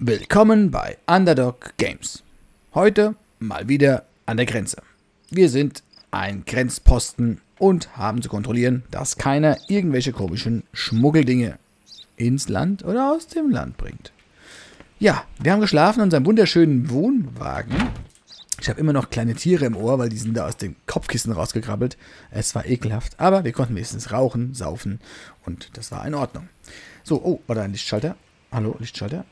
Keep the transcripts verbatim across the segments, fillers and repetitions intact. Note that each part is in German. Willkommen bei Underdog Games. Heute mal wieder an der Grenze. Wir sind ein Grenzposten und haben zu kontrollieren, dass keiner irgendwelche komischen Schmuggeldinge ins Land oder aus dem Land bringt. Ja, wir haben geschlafen in unserem wunderschönen Wohnwagen. Ich habe immer noch kleine Tiere im Ohr, weil die sind da aus dem Kopfkissen rausgekrabbelt. Es war ekelhaft, aber wir konnten wenigstens rauchen, saufen und das war in Ordnung. So, oh, war da ein Lichtschalter? Hallo, Lichtschalter?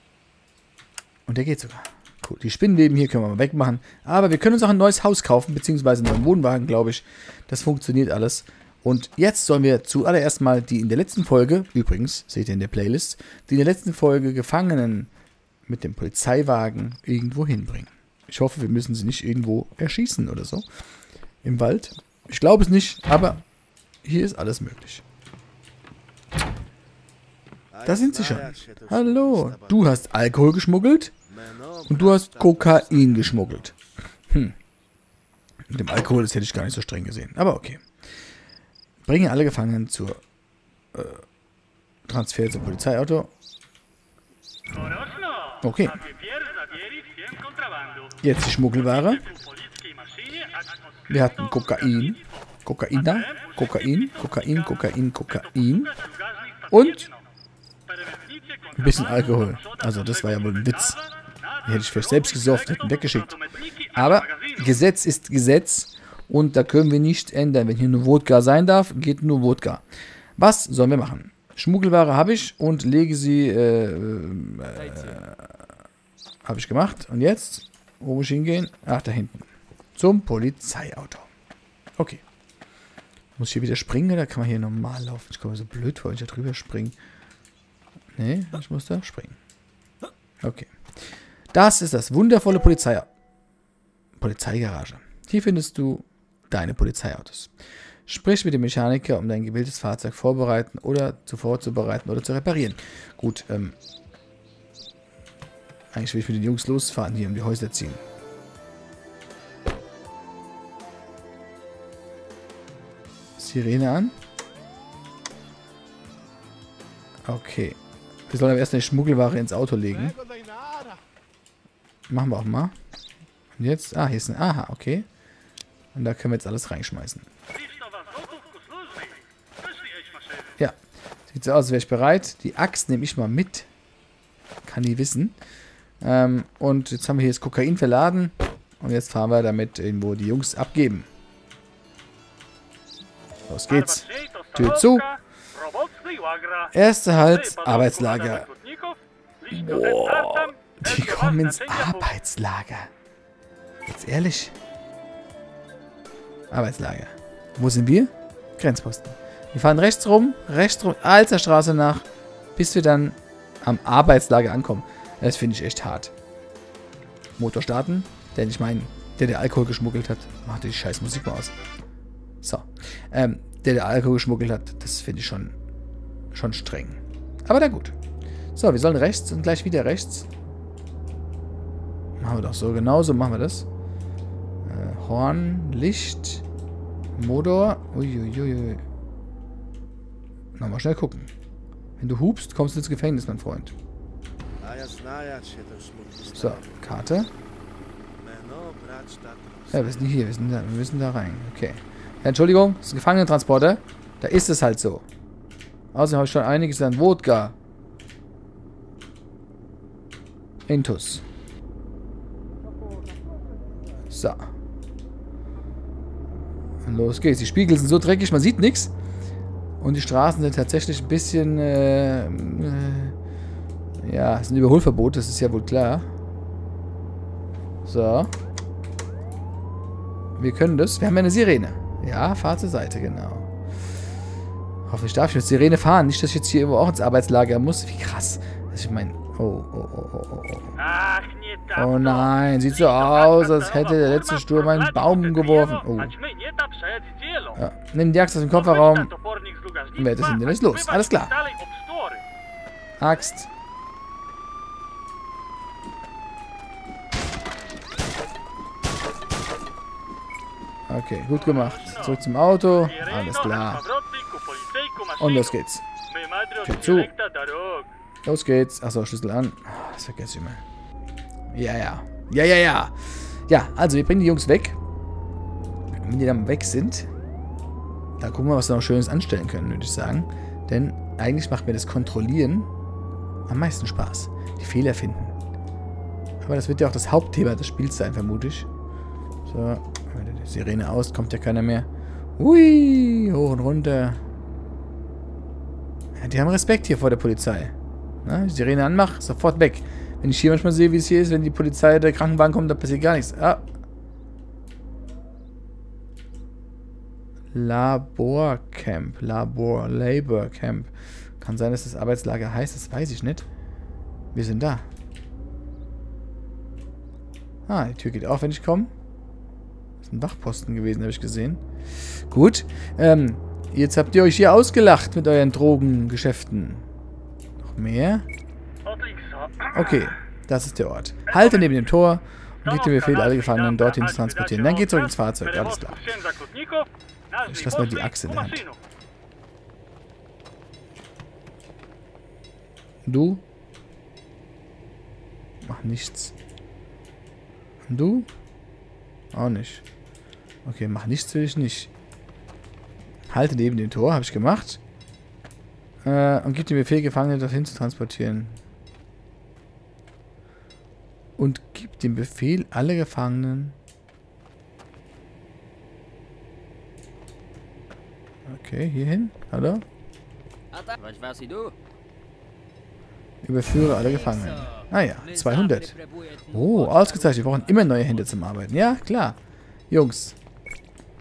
Und der geht sogar. Cool, die Spinnenweben hier können wir mal wegmachen. Aber wir können uns auch ein neues Haus kaufen, beziehungsweise einen neuen Wohnwagen, glaube ich. Das funktioniert alles. Und jetzt sollen wir zuallererst mal die in der letzten Folge, übrigens, seht ihr in der Playlist, die in der letzten Folge Gefangenen mit dem Polizeiwagen irgendwo hinbringen. Ich hoffe, wir müssen sie nicht irgendwo erschießen oder so. Im Wald. Ich glaube es nicht, aber hier ist alles möglich. Da sind sie schon. Hallo. Du hast Alkohol geschmuggelt und du hast Kokain geschmuggelt. Hm. Mit dem Alkohol, das hätte ich gar nicht so streng gesehen. Aber okay. Bringen alle Gefangenen zur äh, Transfer zum Polizeiauto. Okay. Jetzt die Schmuggelware. Wir hatten Kokain. Kokain da. Kokain, Kokain, Kokain, Kokain. Und ein bisschen Alkohol. Also das war ja wohl ein Witz. Den hätte ich vielleicht selbst gesoffen, hätten weggeschickt. Aber Gesetz ist Gesetz und da können wir nichts ändern. Wenn hier nur Wodka sein darf, geht nur Wodka. Was sollen wir machen? Schmuggelware habe ich und lege sie... Äh, äh, habe ich gemacht. Und jetzt, wo muss ich hingehen? Ach, da hinten. Zum Polizeiauto. Okay. Muss ich hier wieder springen oder kann man hier normal laufen? Ich komme so blöd vor, wenn ich da drüber springe. Nee, ich muss da springen. Okay. Das ist das wundervolle Polizei... Polizeigarage. Hier findest du deine Polizeiautos. Sprich mit dem Mechaniker, um dein gewähltes Fahrzeug vorbereiten oder zuvor zu bereiten oder zu reparieren. Gut, ähm... eigentlich will ich mit den Jungs losfahren hier, um die Häuser ziehen. Sirene an. Okay. Wir sollen aber erst eine Schmuggelware ins Auto legen. Machen wir auch mal. Und jetzt... Ah, hier ist ein... Aha, okay. Und da können wir jetzt alles reinschmeißen. Ja. Sieht so aus, als wäre ich bereit. Die Axt nehme ich mal mit. Kann die wissen. Ähm, und jetzt haben wir hier das Kokain verladen. Und jetzt fahren wir damit irgendwo die Jungs abgeben. Los geht's. Tür zu. Erste Halt, Arbeitslager. Boah, die kommen ins Arbeitslager. Jetzt ehrlich. Arbeitslager. Wo sind wir? Grenzposten. Wir fahren rechts rum, rechts rum, alter Straße nach, bis wir dann am Arbeitslager ankommen. Das finde ich echt hart. Motor starten, denn ich meine, der, der Alkohol geschmuggelt hat, macht die scheiß Musik mal aus. So, ähm, der, der Alkohol geschmuggelt hat, das finde ich schon, schon streng. Aber na gut. So, wir sollen rechts und gleich wieder rechts. Machen wir doch so, genauso machen wir das. Äh, Horn, Licht, Motor. Uiuiui. Nochmal schnell gucken. Wenn du hupst, kommst du ins Gefängnis, mein Freund. So, Karte. Ja, wir sind hier, wir, sind da, wir müssen da rein. Okay. Ja, Entschuldigung, das ist ein Gefangenentransporter. Da ist es halt so. Außerdem habe ich schon einiges an Wodka. Intus. So. Und los geht's. Die Spiegel sind so dreckig, man sieht nichts. Und die Straßen sind tatsächlich ein bisschen, äh, äh, ja, es ist ein Überholverbot, das ist ja wohl klar. So. Wir können das, wir haben ja eine Sirene. Ja, fahr zur Seite, genau. Hoffentlich darf ich mit Sirene fahren, nicht, dass ich jetzt hier irgendwo auch ins Arbeitslager muss. Wie krass. Also ich meine, oh, oh, oh, oh, oh. Oh nein, sieht so aus, als hätte der letzte Sturm einen Baum geworfen. Oh. Ja. Nimm die Axt aus dem Kofferraum. Und wer das denn jetzt los? Alles klar. Axt. Okay, gut gemacht. Zurück zum Auto. Alles klar. Und los geht's. Tür zu. Los geht's. Achso, Schlüssel an. Das vergesse ich mal. Ja, ja. Ja, ja, ja. Ja, also wir bringen die Jungs weg. Wenn die dann weg sind, da gucken wir, was wir noch Schönes anstellen können, würde ich sagen. Denn eigentlich macht mir das Kontrollieren am meisten Spaß. Die Fehler finden. Aber das wird ja auch das Hauptthema des Spiels sein, vermutlich. So, die Sirene aus, kommt ja keiner mehr. Hui, hoch und runter. Ja, die haben Respekt hier vor der Polizei. Na, die Sirene anmache, sofort weg. Wenn ich hier manchmal sehe, wie es hier ist, wenn die Polizei, der Krankenwagen kommt, da passiert gar nichts. Ah. Laborcamp. Labor, Labor Camp. Kann sein, dass das Arbeitslager heißt, das weiß ich nicht. Wir sind da. Ah, die Tür geht auf, wenn ich komme. Das ist ein Wachposten gewesen, habe ich gesehen. Gut. Ähm, jetzt habt ihr euch hier ausgelacht mit euren Drogengeschäften. Noch mehr? Okay, das ist der Ort. Halte neben dem Tor und gib dem Befehl, alle Gefangenen dorthin zu transportieren. Dann geht's zurück ins Fahrzeug. Alles klar. Ich lasse mal die Axt in der Hand. Du? Mach nichts. Du? Auch nicht. Okay, mach nichts will ich nicht. Halte neben dem Tor, habe ich gemacht. Äh, und gib dem Befehl, Gefangene dorthin zu transportieren. Und gib dem Befehl, alle Gefangenen... Okay, hierhin. Hallo? Überführe alle Gefangenen. Ah ja, zweihundert. Oh, ausgezeichnet. Wir brauchen immer neue Hände zum Arbeiten. Ja, klar. Jungs,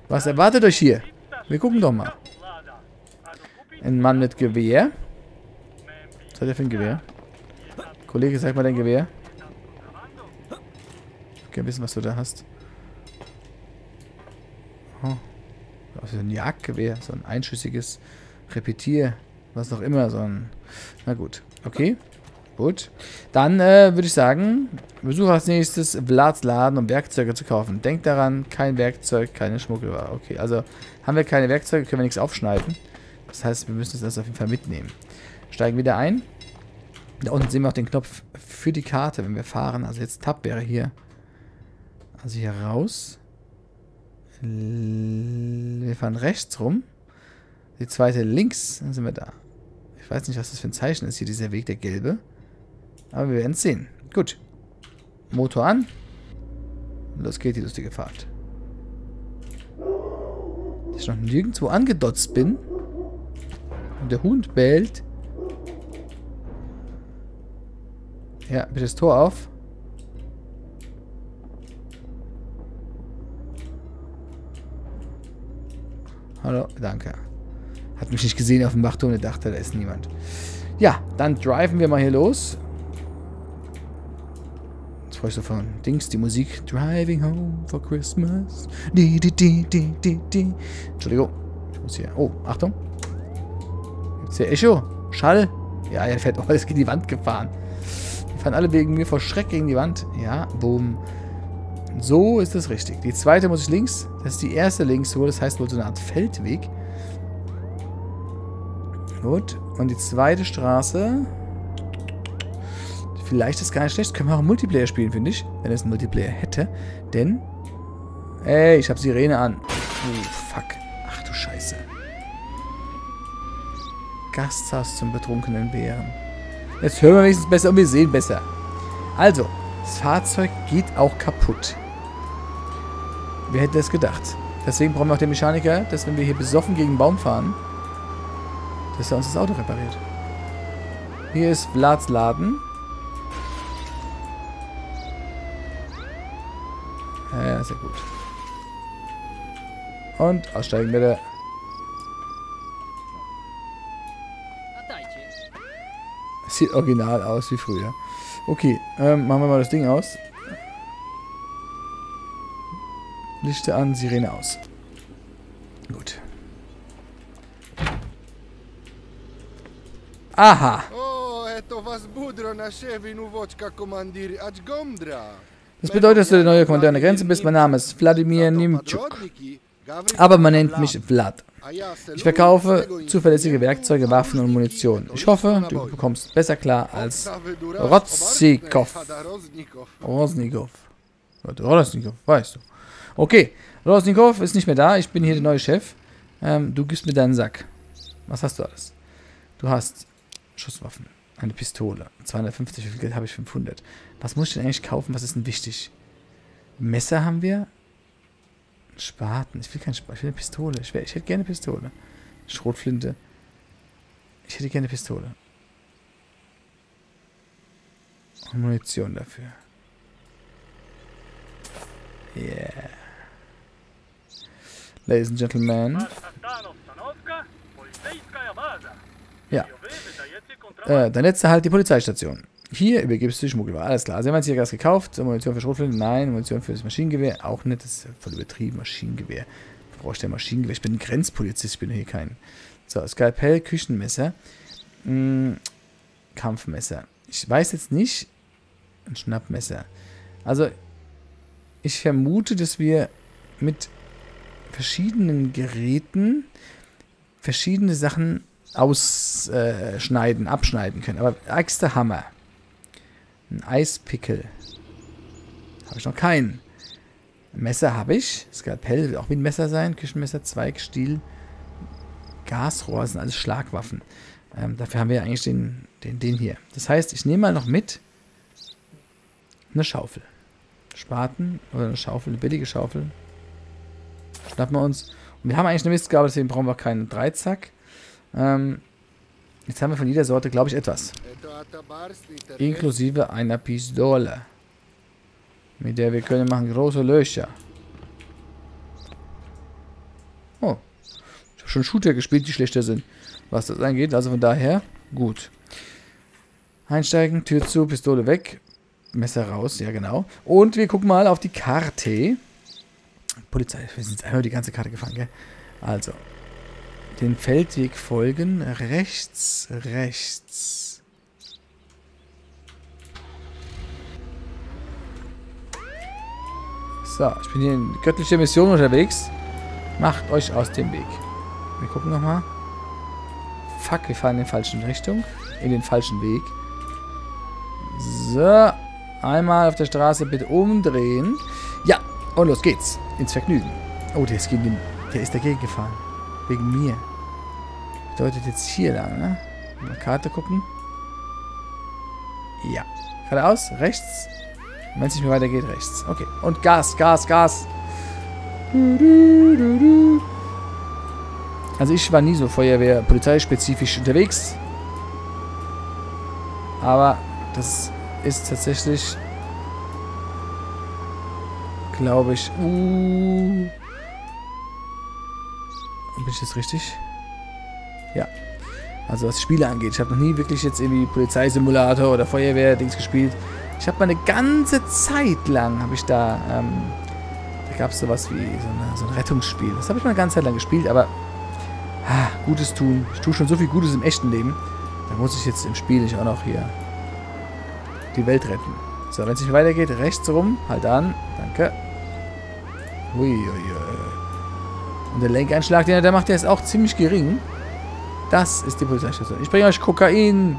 was erwartet euch hier? Wir gucken doch mal. Ein Mann mit Gewehr. Was hat er für ein Gewehr? Kollege, zeig mal dein Gewehr. Ich will wissen, was du da hast. Oh. Das ist ein Jagdgewehr. So ein einschüssiges Repetier. Was auch immer. So ein. Na gut. Okay. Gut. Dann äh, würde ich sagen, besuche als nächstes Vlads Laden, um Werkzeuge zu kaufen. Denkt daran, kein Werkzeug, keine Schmuggelware. Okay, also haben wir keine Werkzeuge, können wir nichts aufschneiden. Das heißt, wir müssen das auf jeden Fall mitnehmen. Steigen wieder ein. Da unten sehen wir auch den Knopf für die Karte, wenn wir fahren. Also jetzt Tab wäre hier. Also hier raus. Wir fahren rechts rum. Die zweite links. Dann sind wir da. Ich weiß nicht, was das für ein Zeichen ist hier, dieser Weg, der gelbe. Aber wir werden es sehen. Gut. Motor an. Los geht die lustige Fahrt. Dass ich noch nirgendwo angedotzt bin. Und der Hund bellt. Ja, bitte das Tor auf. Hallo, danke. Hat mich nicht gesehen auf dem Wachturm und dachte, da ist niemand. Ja, dann driven wir mal hier los. Jetzt freue ich mich so von Dings, die Musik. Driving home for Christmas. Di, di, di, di, di, di. Entschuldigung. Ich muss hier. Oh, Achtung. Gibt's hier Echo? Schall? Ja, er fährt. Oh, das geht in die Wand gefahren. Die fahren alle wegen mir vor Schreck gegen die Wand. Ja, boom. So ist das richtig. Die zweite muss ich links. Das ist die erste links, wo das heißt wohl so eine Art Feldweg. Gut. Und die zweite Straße. Vielleicht ist gar nicht schlecht. Können wir auch Multiplayer spielen, finde ich. Wenn es einen Multiplayer hätte. Denn. Ey, ich habe Sirene an. Oh, fuck. Ach du Scheiße. Gasthaus zum betrunkenen Bären. Jetzt hören wir wenigstens besser und wir sehen besser. Also. Das Fahrzeug geht auch kaputt. Wer hätte das gedacht? Deswegen brauchen wir auch den Mechaniker, dass wenn wir hier besoffen gegen einen Baum fahren, dass er uns das Auto repariert. Hier ist Vlads Laden. Ja, sehr gut. Und aussteigen bitte. Das sieht original aus wie früher. Okay, ähm, machen wir mal das Ding aus. Lichter an, Sirene aus. Gut. Aha! Das bedeutet, dass du der neue Kommandeur an der Grenze bist. Mein Name ist Vladimir Nimchuk. aber man nennt mich Vlad. Ich verkaufe zuverlässige Werkzeuge, Waffen und Munition. Ich hoffe, du bekommst besser klar als Roznikov. Roznikov. Roznikov, weißt du. Okay, Roznikov ist nicht mehr da. Ich bin hier der neue Chef. Ähm, du gibst mir deinen Sack. Was hast du alles? Du hast Schusswaffen, eine Pistole, zweihundertfünfzig, wie viel Geld habe ich? fünfhundert. Was muss ich denn eigentlich kaufen? Was ist denn wichtig? Messer haben wir. Spaten. Ich will keinen Spaten. Ich will eine Pistole. Ich, will, ich hätte gerne eine Pistole. Schrotflinte. Ich hätte gerne eine Pistole. Und Munition dafür. Yeah. Ladies and Gentlemen. Ja. Äh, der letzte halt die Polizeistation. Hier übergibst du die Schmuggelware. Alles klar. Sie haben jetzt hier Gas gekauft. Munition für Schrotflinte? Nein. Munition für das Maschinengewehr? Auch nicht. Das ist voll übertrieben. Maschinengewehr. Ich brauche ich denn Maschinengewehr? Ich bin ein Grenzpolizist. Ich bin hier kein. So, Skalpell, Küchenmesser. Hm, Kampfmesser. Ich weiß jetzt nicht. Ein Schnappmesser. Also, ich vermute, dass wir mit verschiedenen Geräten verschiedene Sachen ausschneiden, äh, abschneiden können. Aber ärgster Hammer. Ein Eispickel. Habe ich noch keinen. Ein Messer habe ich. Skalpell will auch wie ein Messer sein. Küchenmesser, Zweig, Stiel, Gasrohr. Das sind alles Schlagwaffen. Ähm, dafür haben wir ja eigentlich den, den, den hier. Das heißt, ich nehme mal noch mit eine Schaufel. Spaten oder eine Schaufel, eine billige Schaufel. Schnappen wir uns. Und wir haben eigentlich eine Mistgabel, deswegen brauchen wir keinen Dreizack. Ähm, jetzt haben wir von jeder Sorte, glaube ich, etwas. Inklusive einer Pistole. Mit der wir können machen große Löcher. Oh. Ich habe schon Shooter gespielt, die schlechter sind. Was das angeht, also von daher, gut. Einsteigen, Tür zu, Pistole weg. Messer raus, ja genau. Und wir gucken mal auf die Karte. Polizei, wir sind jetzt einmal die ganze Karte gefangen, gell? Also. Den Feldweg folgen. Rechts, rechts. So, ich bin hier in göttlicher Mission unterwegs. Macht euch aus dem Weg. Wir gucken nochmal. Fuck, wir fahren in die falsche Richtung. In den falschen Weg. So. Einmal auf der Straße bitte umdrehen. Ja, und los geht's. Ins Vergnügen. Oh, der ist, gegen den, der ist dagegen gefahren. Wegen mir. Bedeutet jetzt hier lang, ne? Mal Karte gucken. Ja. Geradeaus, rechts. Wenn es nicht mehr weitergeht, rechts. Okay. Und Gas, Gas, Gas. Also ich war nie so Feuerwehr-polizeispezifisch unterwegs. Aber das ist tatsächlich, glaube ich, uh, bin ich das richtig? Ja. Also was Spiele angeht. Ich habe noch nie wirklich jetzt irgendwie Polizeisimulator oder Feuerwehr-Dings gespielt. Ich habe mal eine ganze Zeit lang, habe ich da, ähm, da gab es sowas wie so, eine, so ein Rettungsspiel. Das habe ich mal eine ganze Zeit lang gespielt, aber ah, Gutes tun. Ich tue schon so viel Gutes im echten Leben. Da muss ich jetzt im Spiel nicht auch noch hier die Welt retten. So, wenn es nicht weitergeht, rechts rum. Halt an. Danke. Uiuiui. Und der Lenkeinschlag, den er da macht, der ist auch ziemlich gering. Das ist die Polizeistation. Ich bringe euch Kokain.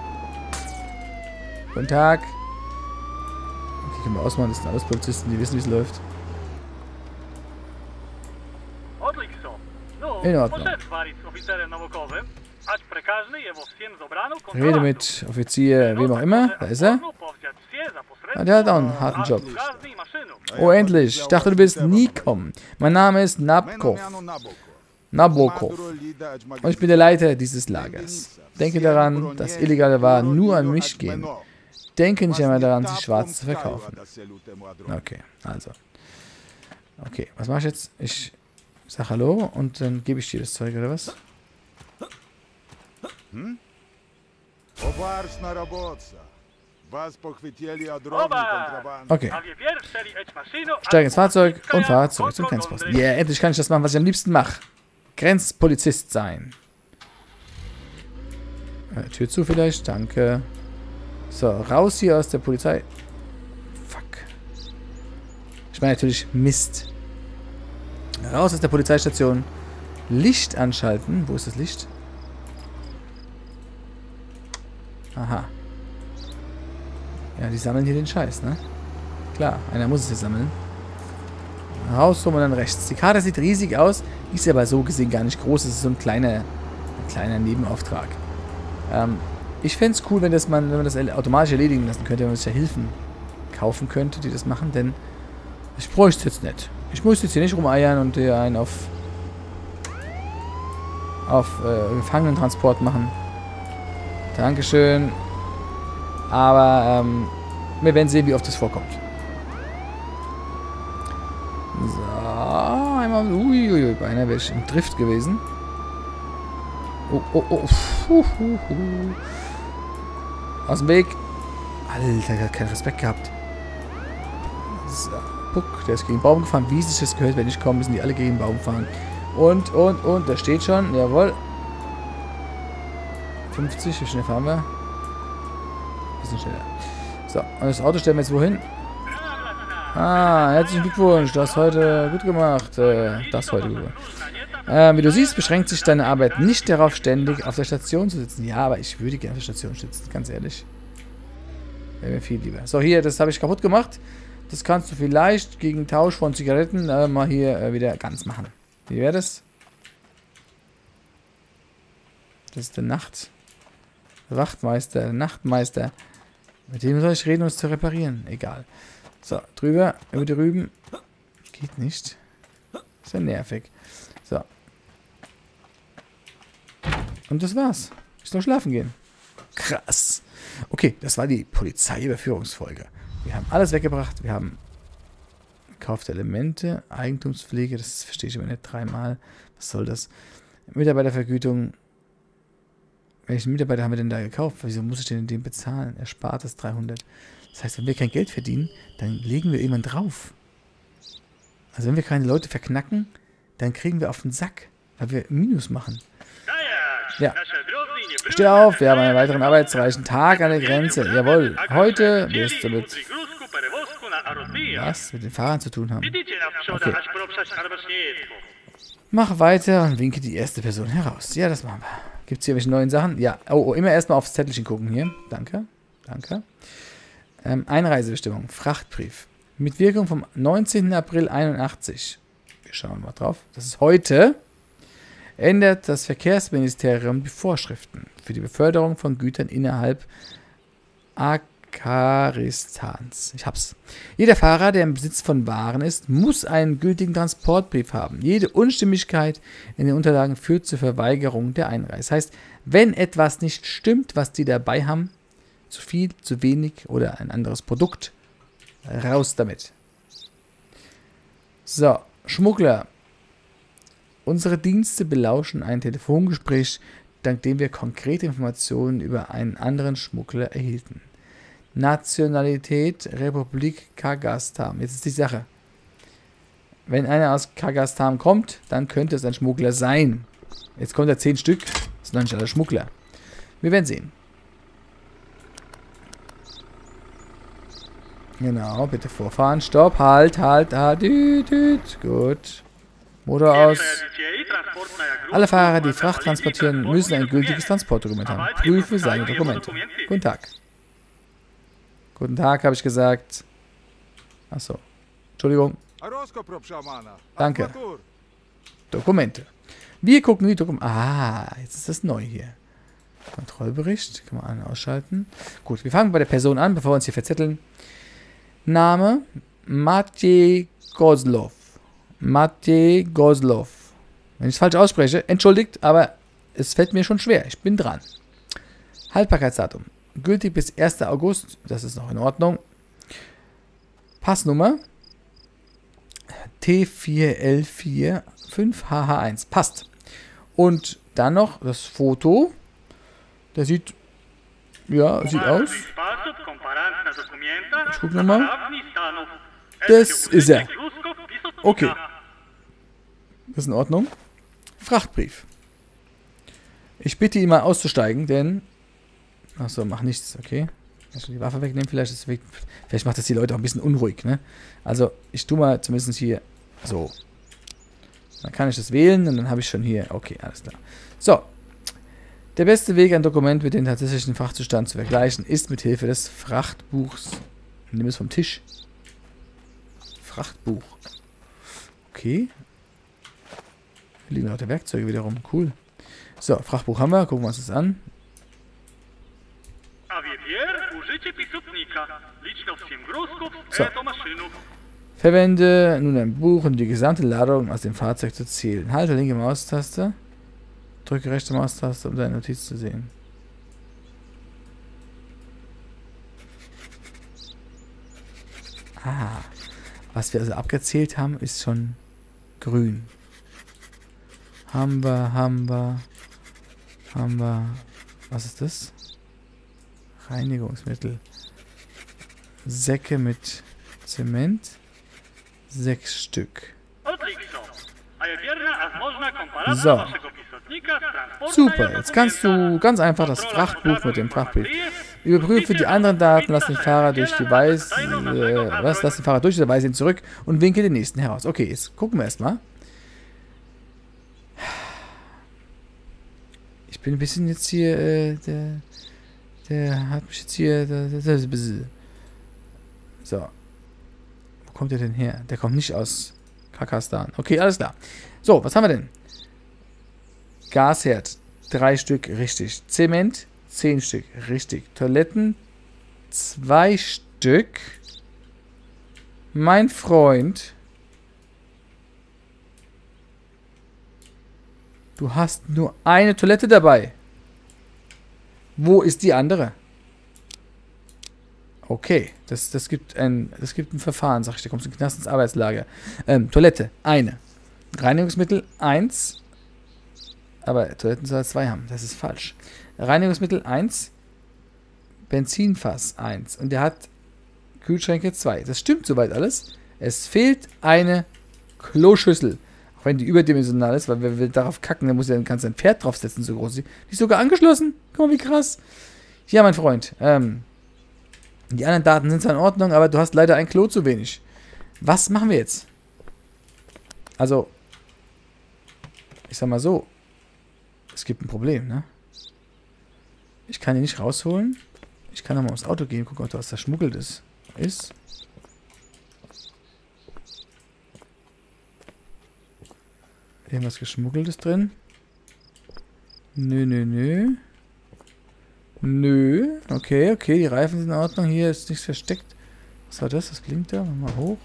Guten Tag. Okay, können wir ausmachen. Das sind alles Polizisten, die wissen, wie es läuft. In Ordnung. Rede mit Offizier, wem auch immer. Da ist er. Ah, der hat auch einen harten Job. Oh, endlich. Ich dachte, du bist Nikom. Mein Name ist Nabokov. Nabokov. Und ich bin der Leiter dieses Lagers. Denke daran, dass illegale Waren nur an mich gehen. Denke nicht einmal daran, sich schwarz zu verkaufen. Okay, also. Okay, was mache ich jetzt? Ich sag Hallo und dann gebe ich dir das Zeug, oder was? Hm? Okay. Steig ins Fahrzeug und fahr zurück zum Grenzposten. Yeah, endlich kann ich das machen, was ich am liebsten mache. Grenzpolizist sein. Äh, Tür zu vielleicht, danke. So, raus hier aus der Polizei. Fuck. Ich meine natürlich Mist. Schnell raus aus der Polizeistation. Licht anschalten. Wo ist das Licht? Aha. Ja, die sammeln hier den Scheiß, ne? Klar, einer muss es hier sammeln. Raus, rum und dann rechts. Die Karte sieht riesig aus, ist aber so gesehen gar nicht groß. Es ist so ein kleiner, ein kleiner Nebenauftrag. Ähm, ich fände es cool, wenn, das man, wenn man das automatisch erledigen lassen könnte, wenn man sich da Hilfen kaufen könnte, die das machen, denn ich bräuchte es jetzt nicht. Ich muss jetzt hier nicht rumeiern und hier einen auf, auf äh, Gefangenentransport machen. Dankeschön. Aber ähm, wir werden sehen, wie oft das vorkommt. So, einmal... Uiuiui, beinahe wäre ich im Drift gewesen. Oh, oh, oh. Puh, puh, puh. Aus dem Weg. Alter, der hat keinen Respekt gehabt. So, guck, der ist gegen den Baum gefahren. Wie sich das gehört, wenn ich komme, müssen die alle gegen den Baum fahren. Und, und, und, da steht schon. Jawohl. fünfzig, wie schnell fahren wir? Ein bisschen schneller. So, und das Auto stellen wir jetzt wohin? Ah, herzlichen Glückwunsch, du hast heute gut gemacht. Äh, das heute gut gemacht. Äh, wie du siehst, beschränkt sich deine Arbeit nicht darauf, ständig auf der Station zu sitzen. Ja, aber ich würde gerne auf der Station sitzen, ganz ehrlich. Wäre mir viel lieber. So, hier, das habe ich kaputt gemacht. Das kannst du vielleicht gegen Tausch von Zigaretten äh, mal hier äh, wieder ganz machen. Wie wäre das? Das ist der Nacht. Der Wachtmeister, der Nachtmeister. Mit dem soll ich reden, um es zu reparieren. Egal. So, drüber, über die Rüben. Geht nicht. Ist ja nervig. So. Und das war's. Ich soll schlafen gehen. Krass. Okay, das war die Polizeiüberführungsfolge. Wir haben alles weggebracht. Wir haben gekauft Elemente, Eigentumspflege. Das verstehe ich immer nicht. Dreimal. Was soll das? Mitarbeitervergütung. Welchen Mitarbeiter haben wir denn da gekauft? Wieso muss ich denn den bezahlen? Erspartes dreihundert. Das heißt, wenn wir kein Geld verdienen, dann legen wir irgendwann drauf. Also wenn wir keine Leute verknacken, dann kriegen wir auf den Sack, weil wir Minus machen. Ja. Steh auf, wir haben einen weiteren arbeitsreichen Tag an der Grenze. Jawohl, heute wirst du mit... Was? Mit den Fahrern zu tun haben? Okay. Mach weiter und winke die erste Person heraus. Ja, das machen wir. Gibt es hier welche neuen Sachen? Ja. Oh, oh immer erstmal aufs Zettelchen gucken hier. Danke. Danke. Ähm, Einreisebestimmung. Frachtbrief. Mit Wirkung vom neunzehnten April einundachtzig. Wir schauen mal drauf. Das ist heute. Ändert das Verkehrsministerium die Vorschriften für die Beförderung von Gütern innerhalb Akaristans. Ich hab's. Jeder Fahrer, der im Besitz von Waren ist, muss einen gültigen Transportbrief haben. Jede Unstimmigkeit in den Unterlagen führt zur Verweigerung der Einreise. Das heißt, wenn etwas nicht stimmt, was die dabei haben, zu viel, zu wenig oder ein anderes Produkt. Raus damit. So, Schmuggler. Unsere Dienste belauschen ein Telefongespräch, dank dem wir konkrete Informationen über einen anderen Schmuggler erhielten. Nationalität Republik Kasachstan. Jetzt ist die Sache. Wenn einer aus Kasachstan kommt, dann könnte es ein Schmuggler sein. Jetzt kommt da zehn Stück. Das ist noch nicht alle Schmuggler. Wir werden sehen. Genau, bitte vorfahren. Stopp, halt, halt, halt. Düt, düt. Gut. Motor aus. Alle Fahrer, die Fracht transportieren, müssen ein gültiges Transportdokument haben. Prüfe seine Dokumente. Guten Tag. Guten Tag, habe ich gesagt. Achso. Entschuldigung. Danke. Dokumente. Wir gucken die Dokumente. Ah, jetzt ist das neu hier. Kontrollbericht. Kann man an- und ausschalten. Gut, wir fangen bei der Person an, bevor wir uns hier verzetteln. Name: Matje Gozlov. Matje Gozlov. Wenn ich es falsch ausspreche, entschuldigt, aber es fällt mir schon schwer. Ich bin dran. Haltbarkeitsdatum. Gültig bis ersten August. Das ist noch in Ordnung. Passnummer. T vier L vier fünf H H eins. Passt. Und dann noch das Foto. Der sieht... Ja, sieht aus. Ich guck nochmal. Das ist er. Okay. Das ist in Ordnung. Frachtbrief. Ich bitte ihn mal auszusteigen, denn... Achso, mach nichts, okay. Kannst du die Waffe wegnehmen vielleicht? Ist vielleicht. Vielleicht macht das die Leute auch ein bisschen unruhig, ne? Also, ich tue mal zumindest hier so. Dann kann ich das wählen und dann habe ich schon hier. Okay, alles klar. So. Der beste Weg, ein Dokument mit dem tatsächlichen Frachtzustand zu vergleichen, ist mit Hilfe des Frachtbuchs. Nimm es vom Tisch. Frachtbuch. Okay. Hier liegen auch die Werkzeuge wiederum. Cool. So, Frachtbuch haben wir. Gucken wir uns das an. So. Verwende nun ein Buch, um die gesamte Ladung aus dem Fahrzeug zu zählen. Halte linke Maustaste. Drücke rechte Maustaste, um deine Notiz zu sehen. Ah. Was wir also abgezählt haben, ist schon grün. Haben wir, haben wir, haben wir. Was ist das? Reinigungsmittel. Säcke mit Zement. Sechs Stück. So. Super, jetzt kannst du ganz einfach das Frachtbuch mit dem Frachtbild. Überprüfe die anderen Daten, lass den Fahrer durch die Weiß, äh, was, lass den Fahrer durch die Weiß hin zurück und winke den nächsten heraus. Okay, jetzt gucken wir erstmal. Ich bin ein bisschen jetzt hier, äh, der, der hat mich jetzt hier, der, der, der, so. Wo kommt der denn her? Der kommt nicht aus Kasachstan. Okay, alles klar. So, was haben wir denn? Gasherd, drei Stück, richtig. Zement, zehn Stück, richtig. Toiletten, zwei Stück. Mein Freund, du hast nur eine Toilette dabei. Wo ist die andere? Okay, das, das, gibt ein, das gibt ein Verfahren, sag ich, da kommst du in den Knast ins Arbeitslager. Ähm, Toilette, eine. Reinigungsmittel, eins. Aber Toiletten soll er zwei haben. Das ist falsch. Reinigungsmittel eins. Benzinfass eins. Und der hat Kühlschränke zwei. Das stimmt soweit alles. Es fehlt eine Kloschüssel. Auch wenn die überdimensional ist, weil wer will darauf kacken, dann muss er ganz ein Pferd draufsetzen, so groß. Die ist sogar angeschlossen. Guck mal, wie krass. Ja, mein Freund. Ähm, die anderen Daten sind zwar in Ordnung, aber du hast leider ein Klo zu wenig. Was machen wir jetzt? Also, ich sag mal so. Es gibt ein Problem, ne? Ich kann ihn nicht rausholen. Ich kann nochmal aufs Auto gehen, gucken, ob da was verschmuggelt ist. Ist. Irgendwas Geschmuggeltes drin? Nö, nö, nö. Nö. Okay, okay, die Reifen sind in Ordnung. Hier ist nichts versteckt. Was war das? Was blinkt da? Mal hoch.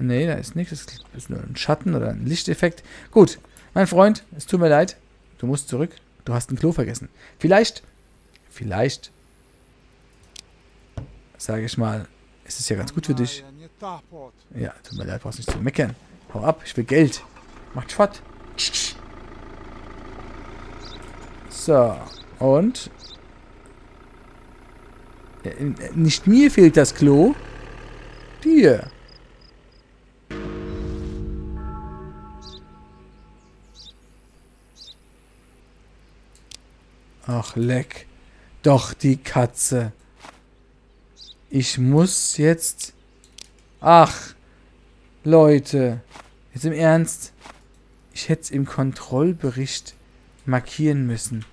Nee, da ist nichts. Das ist nur ein Schatten oder ein Lichteffekt. Gut, mein Freund, es tut mir leid. Du musst zurück. Du hast ein Klo vergessen. Vielleicht, vielleicht, sage ich mal, es ist ja ganz gut für dich. Ja, tut mir leid, brauchst nicht zu meckern. Hau ab, ich will Geld. Macht Schwat. So, und? Nicht mir fehlt das Klo. Dir. Ach, leck. Doch, die Katze. Ich muss jetzt... Ach, Leute. Jetzt im Ernst. Ich hätte es im Kontrollbericht markieren müssen.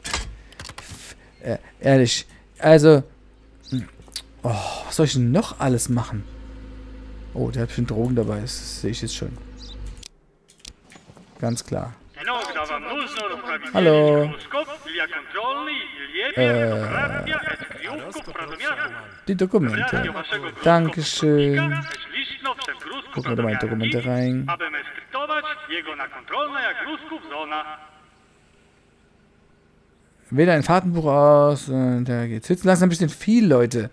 F äh, ehrlich. Also... Oh, was soll ich denn noch alles machen? Oh, der hat bestimmt Drogen dabei. Das sehe ich jetzt schon. Ganz klar. Hallo. Äh, die Dokumente. Dankeschön. Gucken wir da mal in die Dokumente rein. Wähle ein Fahrtenbuch aus. Jetzt wird es langsam ein bisschen viel, Leute.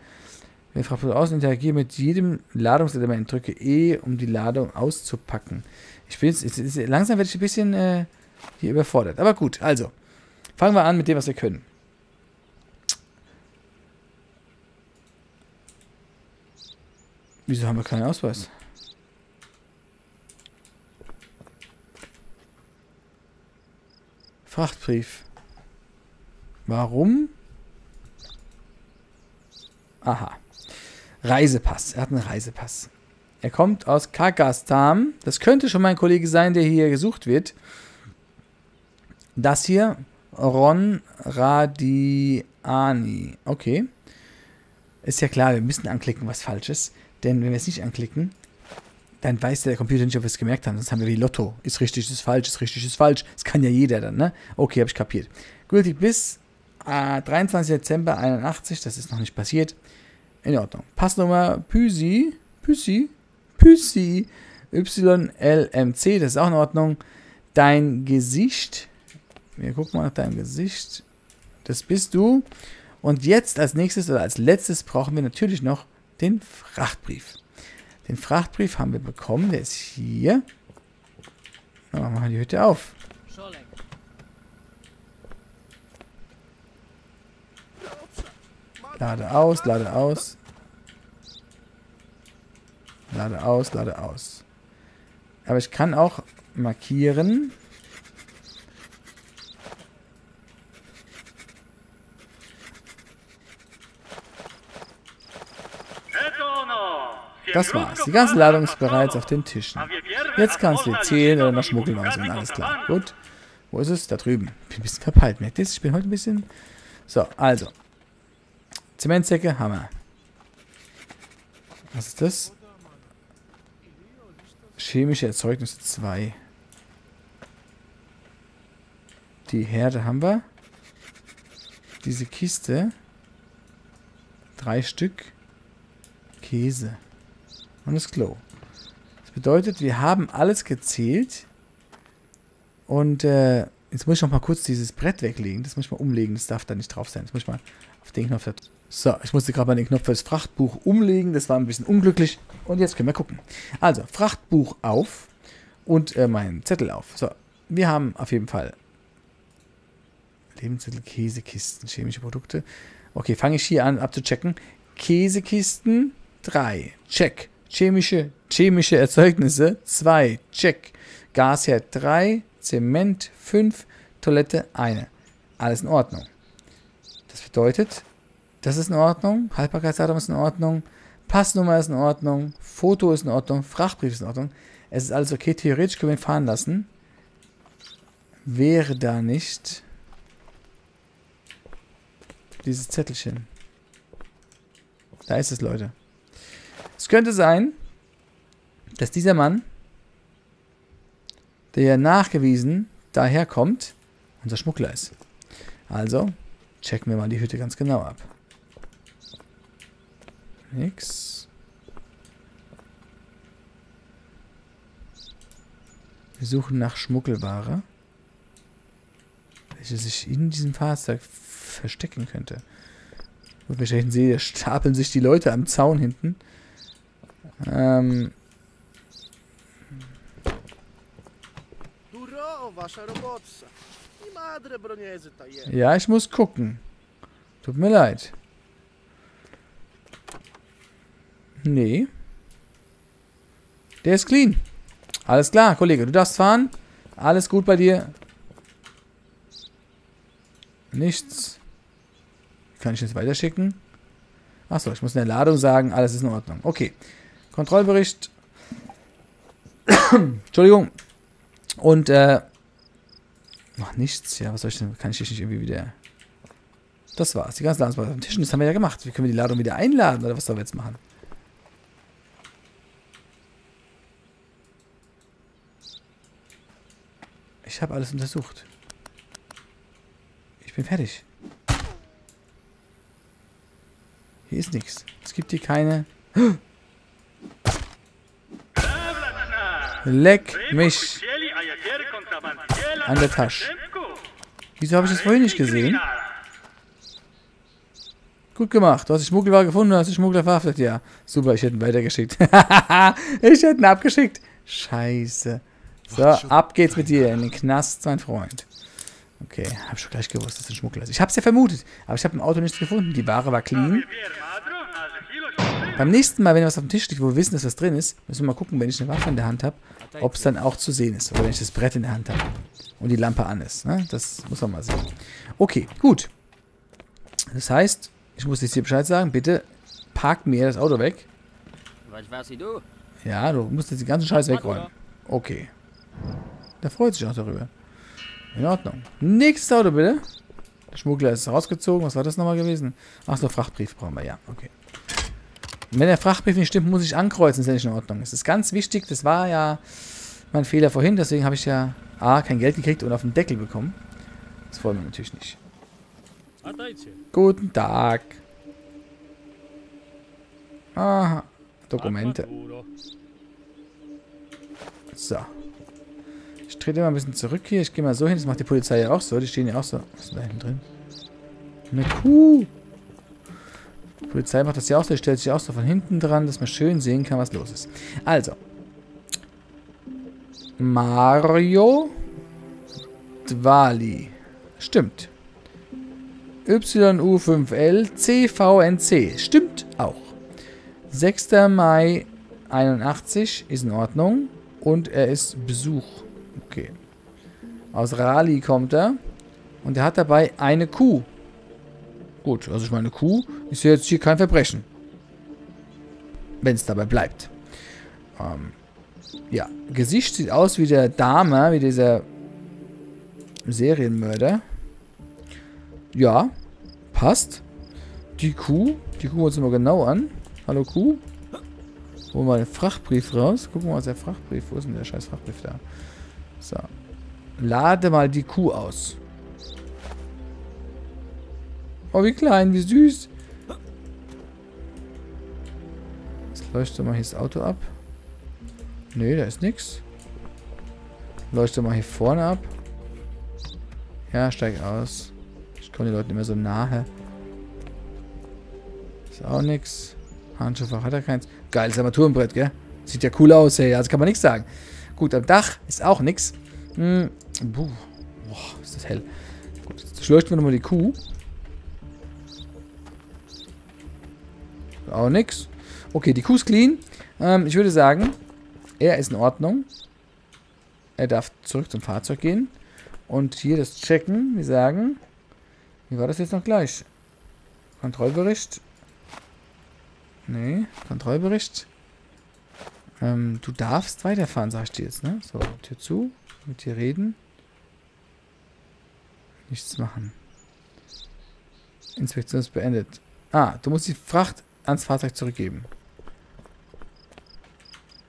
Wähle Fahrtenbuch aus und interagiere mit jedem Ladungselement. Drücke E, um die Ladung auszupacken. Ich bin jetzt, jetzt, jetzt, langsam werde ich ein bisschen äh, hier überfordert. Aber gut, also. Fangen wir an mit dem, was wir können. Wieso haben wir keinen Ausweis? Frachtbrief. Warum? Aha. Reisepass. Er hat einen Reisepass. Er kommt aus Kasachstan. Das könnte schon mein Kollege sein, der hier gesucht wird. Das hier, Ron Radiani. Okay. Ist ja klar, wir müssen anklicken, was falsch ist. Denn wenn wir es nicht anklicken, dann weiß der Computer nicht, ob wir es gemerkt haben. Sonst haben wir wie Lotto. Ist richtig, ist falsch, ist richtig, ist falsch. Das kann ja jeder dann, ne? Okay, habe ich kapiert. Gültig bis äh, dreiundzwanzigsten Dezember einundachtzig. Das ist noch nicht passiert. In Ordnung. Passnummer Püsi. Püsi. Püsi. Y L M C. Das ist auch in Ordnung. Dein Gesicht. Wir gucken mal nach deinem Gesicht. Das bist du. Und jetzt als nächstes oder als letztes brauchen wir natürlich noch den Frachtbrief. Den Frachtbrief haben wir bekommen. Der ist hier. Dann machen wir mal die Hütte auf. Lade aus, lade aus. Lade aus, lade aus. Aber ich kann auch markieren. Das war's. Die ganze Ladung ist bereits auf den Tischen. Jetzt kannst du zählen oder noch schmuggeln aussehen. Alles klar. Gut. Wo ist es? Da drüben. Bin ein bisschen verpeilt. Merkt ihr das? Ich bin heute ein bisschen... So, also. Zementsäcke, Hammer. Was ist das? Chemische Erzeugnisse zwei. Die Herde haben wir. Diese Kiste. Drei Stück. Käse. Und das Klo. Das bedeutet, wir haben alles gezählt. Und äh, jetzt muss ich noch mal kurz dieses Brett weglegen. Das muss ich mal umlegen. Das darf da nicht drauf sein. Jetzt muss ich mal auf den Knopf... So, ich musste gerade mal den Knopf fürs Frachtbuch umlegen. Das war ein bisschen unglücklich. Und jetzt können wir gucken. Also, Frachtbuch auf und äh, meinen Zettel auf. So, wir haben auf jeden Fall Lebensmittel, Käsekisten, chemische Produkte. Okay, fange ich hier an abzuchecken. Käsekisten drei, check. Chemische, chemische Erzeugnisse zwei, check. Gasherd drei, Zement fünf, Toilette eins. Alles in Ordnung. Das bedeutet, das ist in Ordnung, Haltbarkeitsdatum ist in Ordnung, Passnummer ist in Ordnung, Foto ist in Ordnung, Frachtbrief ist in Ordnung. Es ist alles okay, theoretisch können wir ihn fahren lassen. Wäre da nicht dieses Zettelchen. Da ist es, Leute. Es könnte sein, dass dieser Mann, der nachgewiesen daherkommt, unser Schmuggler ist. Also, checken wir mal die Hütte ganz genau ab. Nix. Wir suchen nach Schmuggelware, welche sich in diesem Fahrzeug verstecken könnte. Und wir stellen sie, stapeln sich die Leute am Zaun hinten. Ähm. Ja, ich muss gucken. Tut mir leid. Nee. Der ist clean. Alles klar, Kollege. Du darfst fahren. Alles gut bei dir. Nichts. Kann ich jetzt weiterschicken? Achso, ich muss in der Ladung sagen, alles ist in Ordnung. Okay. Kontrollbericht. Entschuldigung. Und, äh... Ach, nichts. Ja, was soll ich denn? Kann ich dich nicht irgendwie wieder... Das war's. Die ganze Ladung war auf dem Tisch. Das haben wir ja gemacht. Wie können wir die Ladung wieder einladen? Oder was sollen wir jetzt machen? Ich habe alles untersucht. Ich bin fertig. Hier ist nichts. Es gibt hier keine... Leck mich an der Tasche. Wieso habe ich das vorhin nicht gesehen? Gut gemacht. Du hast die Schmuggler gefunden, du hast die Schmuggler verhaftet. Ja, super, ich hätte ihn weitergeschickt. Ich hätte ihn abgeschickt. Scheiße. So, ab geht's mit dir in den Knast, mein Freund. Okay, hab schon gleich gewusst, dass es ein Schmuggler ist. Ich hab's ja vermutet, aber ich habe im Auto nichts gefunden. Die Ware war clean. Beim nächsten Mal, wenn was auf dem Tisch steht, wo wir wissen, dass was drin ist, müssen wir mal gucken, wenn ich eine Waffe in der Hand habe, ob es dann auch zu sehen ist. Oder wenn ich das Brett in der Hand habe und die Lampe an ist. Ne? Das muss man mal sehen. Okay, gut. Das heißt, ich muss jetzt hier Bescheid sagen, bitte parkt mir das Auto weg. Was warst du? Ja, du musst jetzt die ganzen Scheiß wegräumen. Okay. Der freut sich auch darüber. In Ordnung. Nächste Auto, bitte. Der Schmuggler ist rausgezogen. Was war das nochmal gewesen? Ach so, Frachtbrief brauchen wir, ja. Okay. Wenn der Frachtbrief nicht stimmt, muss ich ankreuzen, ist ja nicht in Ordnung. Das ist ganz wichtig. Das war ja mein Fehler vorhin. Deswegen habe ich ja A, kein Geld gekriegt und auf den Deckel bekommen. Das wollen wir natürlich nicht. Guten Tag. Aha. Dokumente. So. Ich trete immer ein bisschen zurück hier. Ich gehe mal so hin. Das macht die Polizei ja auch so. Die stehen ja auch so. Was ist denn da hinten drin? Eine Kuh. Die Polizei macht das ja auch so. Die stellt sich auch so von hinten dran, dass man schön sehen kann, was los ist. Also. Mario Dwali. Stimmt. Y U fünf L C V N C. Stimmt auch. sechster Mai einundachtzig ist in Ordnung. Und er ist Besuch. Okay. Aus Rali kommt er. Und er hat dabei eine Kuh. Gut, also ich meine, Kuh ist ja jetzt hier kein Verbrechen. Wenn es dabei bleibt. Ähm, ja, Gesicht sieht aus wie der Dame, wie dieser Serienmörder. Ja, passt. Die Kuh, die gucken wir uns mal genau an. Hallo Kuh. Holen wir den Frachtbrief raus. Gucken wir mal, was der Frachtbrief. Wo ist denn der scheiß Frachtbrief da? So. Lade mal die Kuh aus. Oh, wie klein, wie süß. Jetzt leuchte mal hier das Auto ab. Nee, da ist nichts. Leuchte mal hier vorne ab. Ja, steig aus. Ich komme den Leuten immer so nahe. Ist auch nichts. Handschuhfach hat er keins. Geiles Armaturenbrett, gell? Sieht ja cool aus, hey. Also kann man nichts sagen. Gut, am Dach ist auch nichts. Hm. Boah, ist das hell. Gut, jetzt schleuchten wir nochmal die Kuh. Auch nix. Okay, die Kuh ist clean. Ähm, ich würde sagen, er ist in Ordnung. Er darf zurück zum Fahrzeug gehen. Und hier das checken. Wir sagen, wie war das jetzt noch gleich? Kontrollbericht. Nee, Kontrollbericht. Ähm, du darfst weiterfahren, sag ich dir jetzt, ne? So, Tür zu, mit dir reden. Nichts machen. Inspektion ist beendet. Ah, du musst die Fracht ans Fahrzeug zurückgeben.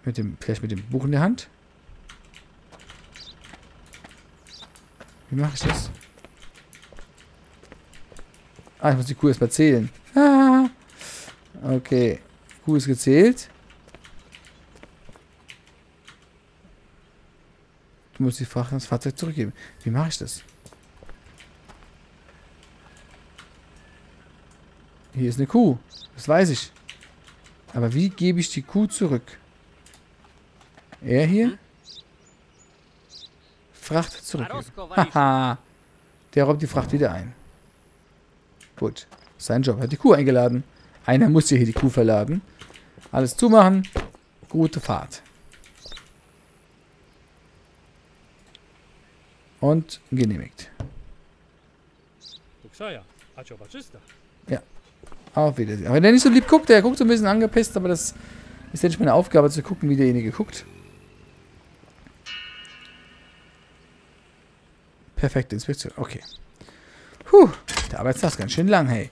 Mit dem, vielleicht mit dem Buch in der Hand. Wie mache ich das? Ah, ich muss die Kuh erstmal zählen. Ah! Okay, Kuh ist gezählt. Du musst die Fracht ans Fahrzeug zurückgeben. Wie mache ich das? Hier ist eine Kuh. Das weiß ich. Aber wie gebe ich die Kuh zurück? Er hier? Fracht zurückgeben. Haha. Der räumt die Fracht wieder ein. Gut. Sein Job. Hat die Kuh eingeladen. Einer muss hier die Kuh verladen. Alles zumachen. Gute Fahrt. Und genehmigt. Ja. Auf Wiedersehen. Aber wenn der nicht so lieb guckt, der guckt so ein bisschen angepisst, aber das ist ja nicht meine Aufgabe zu gucken, wie derjenige guckt. Perfekte Inspektion. Okay. Puh. Der Arbeitstag ist ganz schön lang, hey.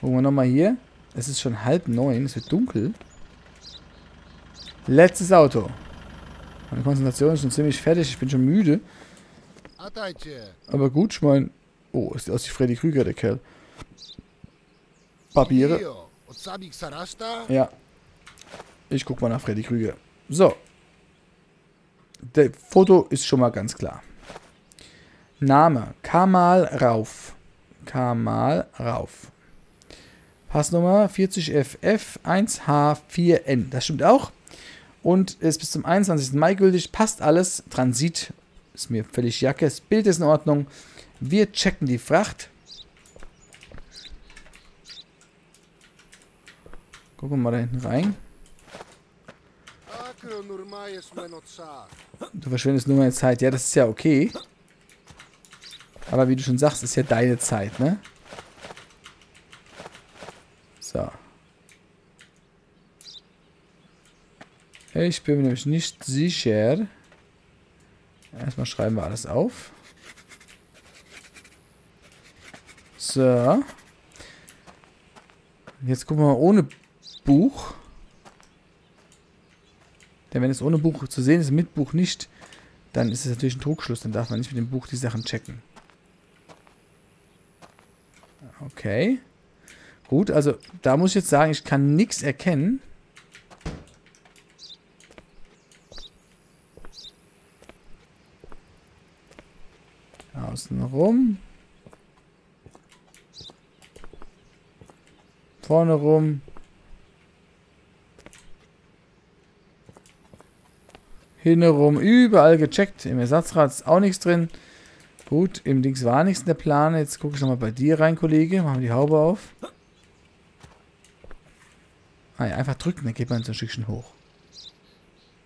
Gucken wir nochmal hier. Es ist schon halb neun, es wird dunkel. Letztes Auto. Meine Konzentration ist schon ziemlich fertig, ich bin schon müde. Aber gut, ich meine... Oh, ist aus wie Freddy Krüger, der Kerl. Papiere. Ja. Ich guck mal nach Freddy Krüger. So. Das Foto ist schon mal ganz klar. Name. Kamal Rauf. Kamal Rauf. Passnummer vierzig F F eins H vier N. Das stimmt auch. Und ist bis zum einundzwanzigsten Mai gültig. Passt alles. Transit ist mir völlig Jacke. Das Bild ist in Ordnung. Wir checken die Fracht. Gucken wir mal da hinten rein. Du verschwendest nur meine Zeit. Ja, das ist ja okay. Aber wie du schon sagst, ist ja deine Zeit, ne? So. Ich bin mir nämlich nicht sicher. Erstmal schreiben wir alles auf. So. Jetzt gucken wir mal ohne Buch. Denn wenn es ohne Buch zu sehen ist, mit Buch nicht, dann ist es natürlich ein Trugschluss. Dann darf man nicht mit dem Buch die Sachen checken. Okay. Gut, also da muss ich jetzt sagen, ich kann nichts erkennen. Außenrum. Vorne rum. Hinnerum. Überall gecheckt. Im Ersatzrad ist auch nichts drin. Gut, im Dings war nichts in der Plane. Jetzt gucke ich nochmal bei dir rein, Kollege. Machen wir die Haube auf. Ah ja, einfach drücken, dann geht man so ein Stückchen hoch.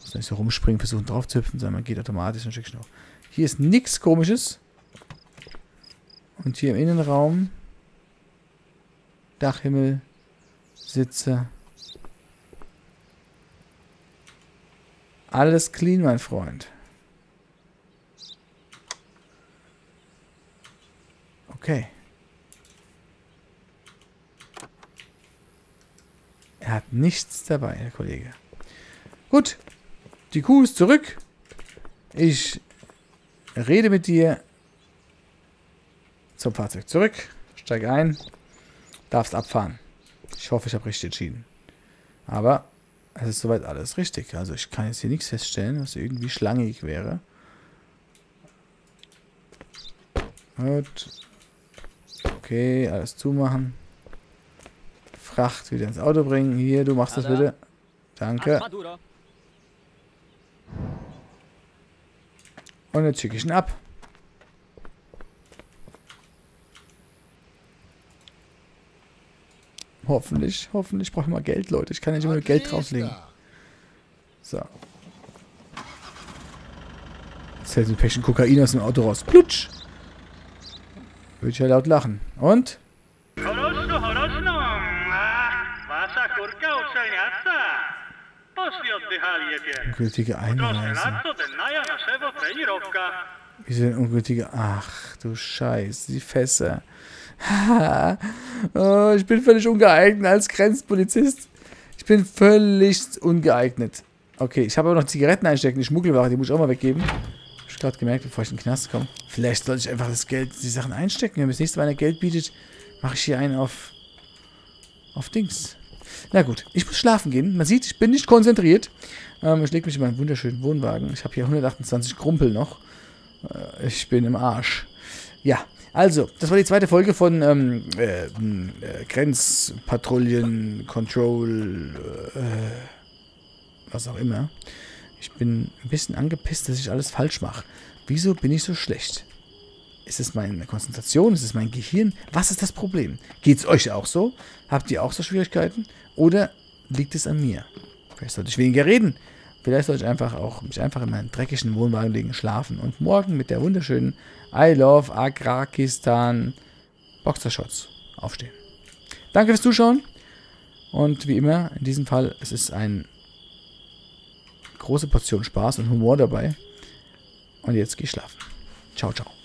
Muss nicht so rumspringen, versuchen drauf zu hüpfen, sondern man geht automatisch ein Stückchen hoch. Hier ist nichts Komisches. Und hier im Innenraum. Dachhimmel. Sitze. Alles clean, mein Freund. Okay. Er hat nichts dabei, Herr Kollege. Gut. Die Kuh ist zurück. Ich rede mit dir. Zum Fahrzeug zurück. Steig ein. Darfst abfahren. Ich hoffe, ich habe richtig entschieden. Aber es ist soweit alles richtig. Also ich kann jetzt hier nichts feststellen, was irgendwie schlangig wäre. Gut. Okay, alles zumachen. Fracht wieder ins Auto bringen. Hier, du machst das bitte. Danke. Und jetzt schicke ich ihn ab. Hoffentlich, hoffentlich brauche ich mal Geld, Leute. Ich kann nicht immer Geld drauflegen. So. Jetzt hält ein Päckchen Kokain aus dem Auto raus. Plutsch! Würde ich ja laut lachen. Und? Ungültige Einreise. Wieso denn ungültige? Ach, du Scheiß, die Fässer. Oh, ich bin völlig ungeeignet als Grenzpolizist. Ich bin völlig ungeeignet. Okay, ich habe aber noch Zigaretten einstecken, die Schmuggelware, die muss ich auch mal weggeben. Hab ich gerade gemerkt, bevor ich in den Knast komme. Vielleicht sollte ich einfach das Geld, die Sachen einstecken. Wenn mir das nächste Mal einer Geld bietet, mache ich hier einen auf, auf Dings. Na gut, ich muss schlafen gehen. Man sieht, ich bin nicht konzentriert. Ähm, ich lege mich in meinen wunderschönen Wohnwagen. Ich habe hier hundertachtundzwanzig Krumpel noch. Äh, ich bin im Arsch. Ja. Also, das war die zweite Folge von ähm, äh, äh, Grenzpatrouillen, Control, äh, was auch immer. Ich bin ein bisschen angepisst, dass ich alles falsch mache. Wieso bin ich so schlecht? Ist es meine Konzentration? Ist es mein Gehirn? Was ist das Problem? Geht's euch auch so? Habt ihr auch so Schwierigkeiten? Oder liegt es an mir? Vielleicht sollte ich weniger reden. Vielleicht sollte ich einfach auch mich einfach in meinen dreckigen Wohnwagen legen, schlafen und morgen mit der wunderschönen I Love Agrakistan Boxershorts aufstehen. Danke fürs Zuschauen und wie immer, in diesem Fall, es ist eine große Portion Spaß und Humor dabei. Und jetzt geh schlafen. Ciao, ciao.